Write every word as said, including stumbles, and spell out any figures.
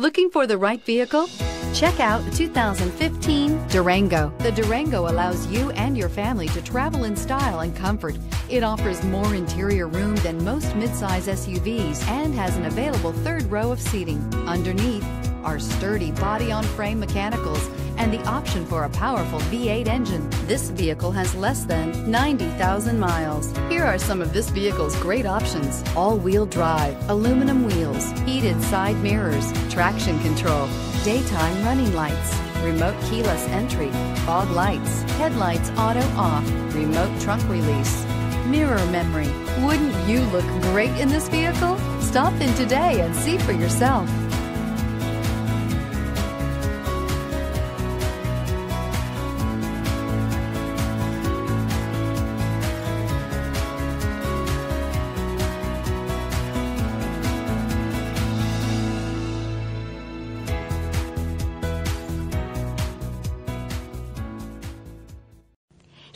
Looking for the right vehicle? Check out the two thousand fifteen Durango. The Durango allows you and your family to travel in style and comfort. It offers more interior room than most midsize S U Vs and has an available third row of seating. Underneath are sturdy body-on-frame mechanicals and the option for a powerful V eight engine. This vehicle has less than ninety thousand miles. Here are some of this vehicle's great options: all-wheel drive, aluminum wheels, heated side mirrors, traction control, daytime running lights, remote keyless entry, fog lights, headlights auto off, remote trunk release, mirror memory. Wouldn't you look great in this vehicle? Stop in today and see for yourself.